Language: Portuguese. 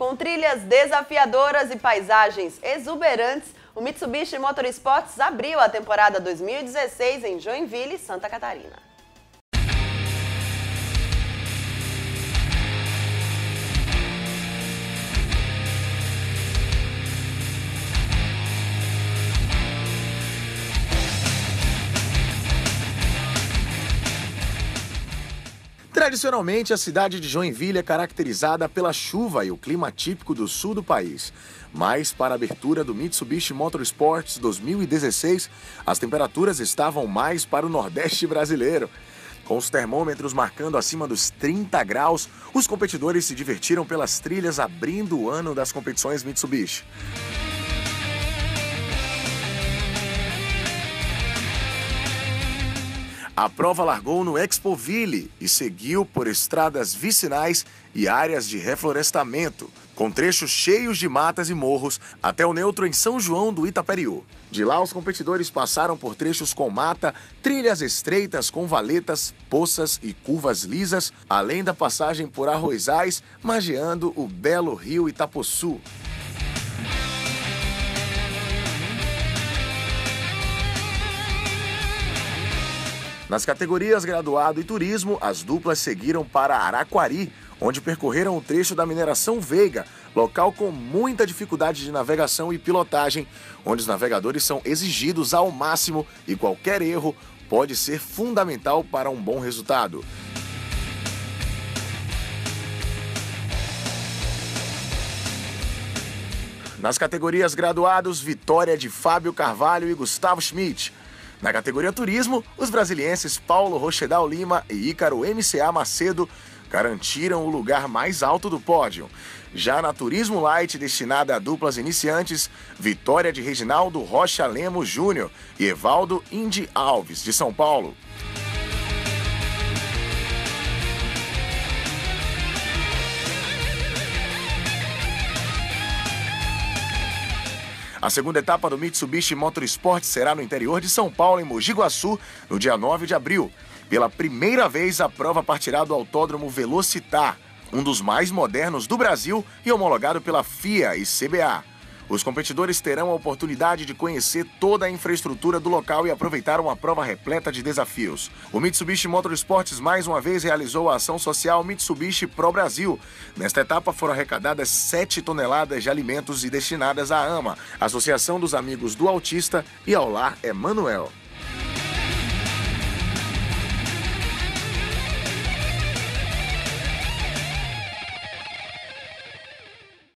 Com trilhas desafiadoras e paisagens exuberantes, o Mitsubishi Motorsports abriu a temporada 2016 em Joinville, Santa Catarina. Tradicionalmente, a cidade de Joinville é caracterizada pela chuva e o clima típico do sul do país. Mas, para a abertura do Mitsubishi Motorsports 2016, as temperaturas estavam mais para o Nordeste brasileiro. Com os termômetros marcando acima dos 30 graus, os competidores se divertiram pelas trilhas abrindo o ano das competições Mitsubishi. A prova largou no Expo Ville e seguiu por estradas vicinais e áreas de reflorestamento, com trechos cheios de matas e morros até o neutro em São João do Itaperiú. De lá, os competidores passaram por trechos com mata, trilhas estreitas com valetas, poças e curvas lisas, além da passagem por arrozais, margeando o belo rio Itapoçu. Nas categorias graduado e turismo, as duplas seguiram para Araquari, onde percorreram o trecho da mineração Veiga, local com muita dificuldade de navegação e pilotagem, onde os navegadores são exigidos ao máximo e qualquer erro pode ser fundamental para um bom resultado. Nas categorias graduados, vitória de Fábio Carvalho e Gustavo Schmidt. Na categoria turismo, os brasilienses Paulo Rochedal Lima e Ícaro MCA Macedo garantiram o lugar mais alto do pódio. Já na turismo light, destinada a duplas iniciantes, vitória de Reginaldo Rocha Lemos Júnior e Evaldo Indy Alves, de São Paulo. A segunda etapa do Mitsubishi Motorsports será no interior de São Paulo, em Mogi Guaçu, no dia 9 de abril. Pela primeira vez, a prova partirá do autódromo Velocitar, um dos mais modernos do Brasil e homologado pela FIA e CBA. Os competidores terão a oportunidade de conhecer toda a infraestrutura do local e aproveitar uma prova repleta de desafios. O Mitsubishi Motorsports mais uma vez realizou a ação social Mitsubishi Pro Brasil. Nesta etapa foram arrecadadas 7 toneladas de alimentos e destinadas à AMA, Associação dos Amigos do Autista, e ao Lar Emanuel.